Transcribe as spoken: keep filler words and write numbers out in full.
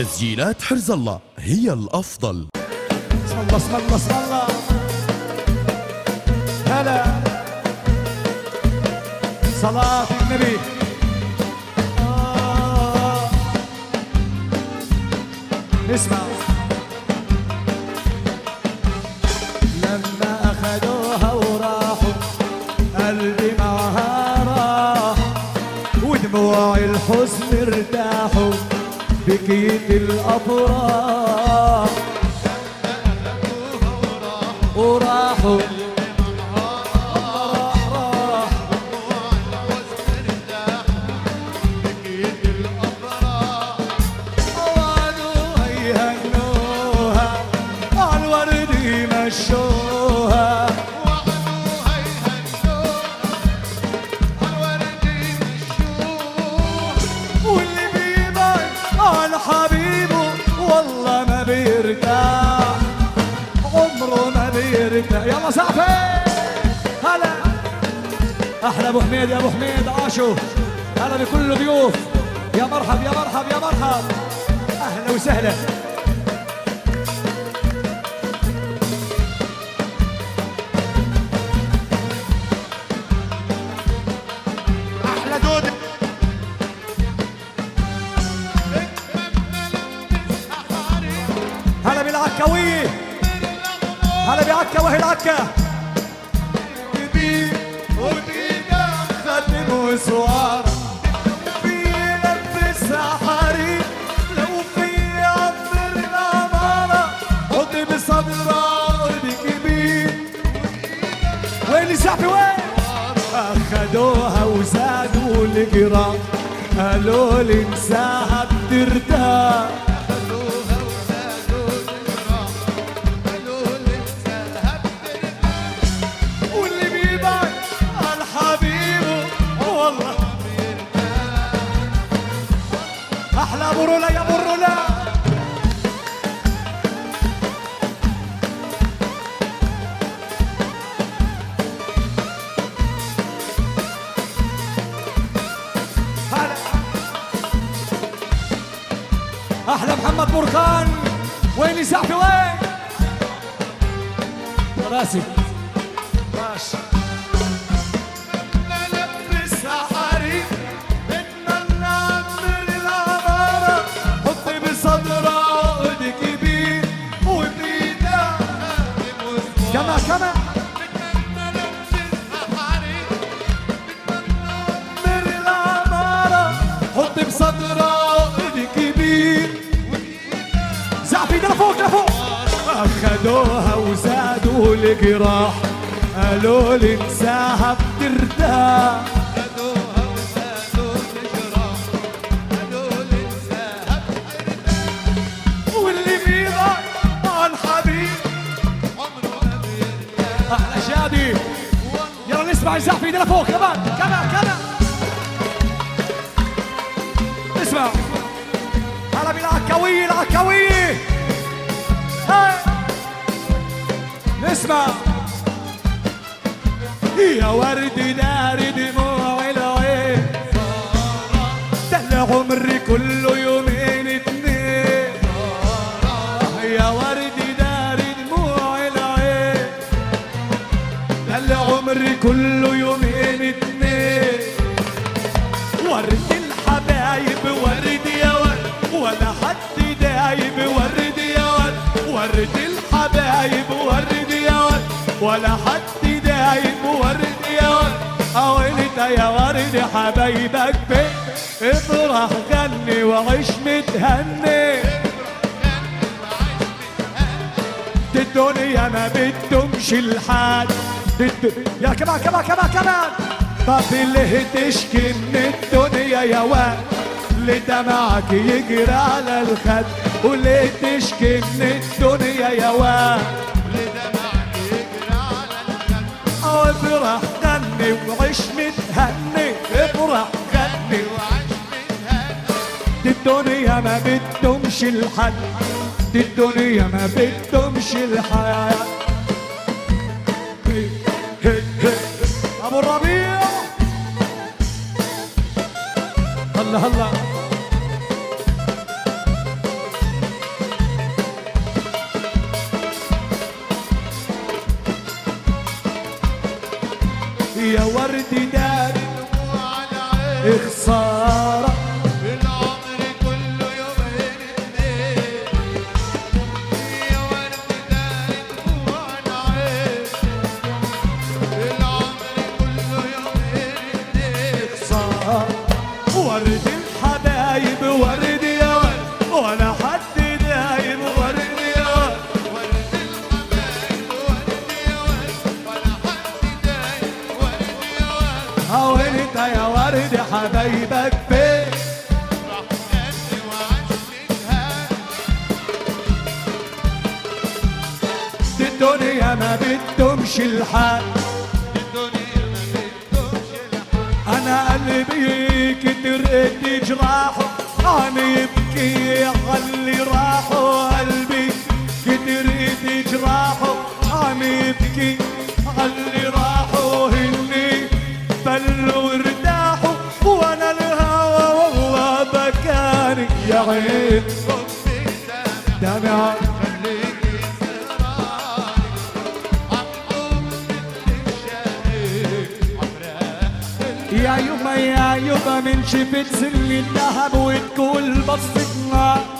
تسجيلات حرز الله هي الأفضل. صلى صلى صلى هلا صلاة النبي. آه نسمع لما أخذوها وراحوا قلبي معها راح ودموع الحزن ارتاحوا بكيت الأبرار وراحوا يلا صافي هلا. احلى ابو حميد يا ابو حميد عاشو، هلا بكل ضيوف، يا مرحب يا مرحب يا مرحب، اهلا وسهلا. احلى دود هلا بالعكاويه، هلا بعكا وهي العكا كبير وبينا مخدم وسوار بيلبس عحاري لو في عمر العمارة حطي بصدر عقد كبير وين الزحفة وين؟ أخدوها وزادوا الجرام قالوا لي انساها بترتاح بركان وين يسحبي وين راسي ماشي بدنا نلبس عحاري بدنا نعمر العمارة حطي بصدر عقد كبير وبيدها خادم وسوار كما كما بدنا نلبس عحاري بدنا نعمر العمارة حطي بصدر عقد كبير لفوق لفوق. أخدوها وزادوا الجراح قالوا لي انساها بترتاح أخدوها وزادوا الجراح قالوا لي انساها بترتاح واللي بيضع عن حبيب عمره ما بيرتاح. أحلى شادي يلا نسمع الزحف ايدينا فوق كمان كمان كمان اسمع هلا بالعكاوية العكاوية نسمع يا ورد ناري دموع العين ده عمري كله يومين اتنين يا ورد ناري دموع العين ده عمري كله يومين اتنين ورد الحبايب ورد يا ورد ولا حد دايب ورد يا ورد ورد الحبايب ورد ولا حد دايم ورد يا ورد أولتا يا ورد حبايبك بيه افرح غني وعيش متهني دي الدنيا ما بتمشي الحال يا كمان كمان كمان كمان طب اللي هتشكي من الدنيا يا ورد اللي دمعك يجري على الخد واللي هتشكي من الدنيا يا ورد افرح غني وعيش متهني افرح غني وعيش متهني دي الدنيا ما بتدومش الحد دي الدنيا ما بتدومش الحياة ابو الربيع الله الله يا ورد دار دموع العين خسارة بالعمر كله يومين اثنين يا ورد دار دموع العين بالعمر كله يومين اثنين خسارة ورد الحبايب ورد يا ورد ولا حد دايم ورد يا ورد ورد الحبايب ورد يا ورد ولا حد دايم ورد يا ورد هونت يا ورد حبايبك فين رحتك وعشتها دي الدنيا ما بتدومش الحال دي الدنيا ما بتدومش الحال انا قلبي كتر ادي جراحه أنا يبكي على راحه قلبي كتر ادي جراحه أنا يبكي على راحه هني بلوا ارتاحوا وانا الهوى والله بكاني يا عين صدفي دمعة خليكي سهراني عطلوب بنت بشانك عمرها يا يما يا يما من شفت سن الذهب وتقول بصتنا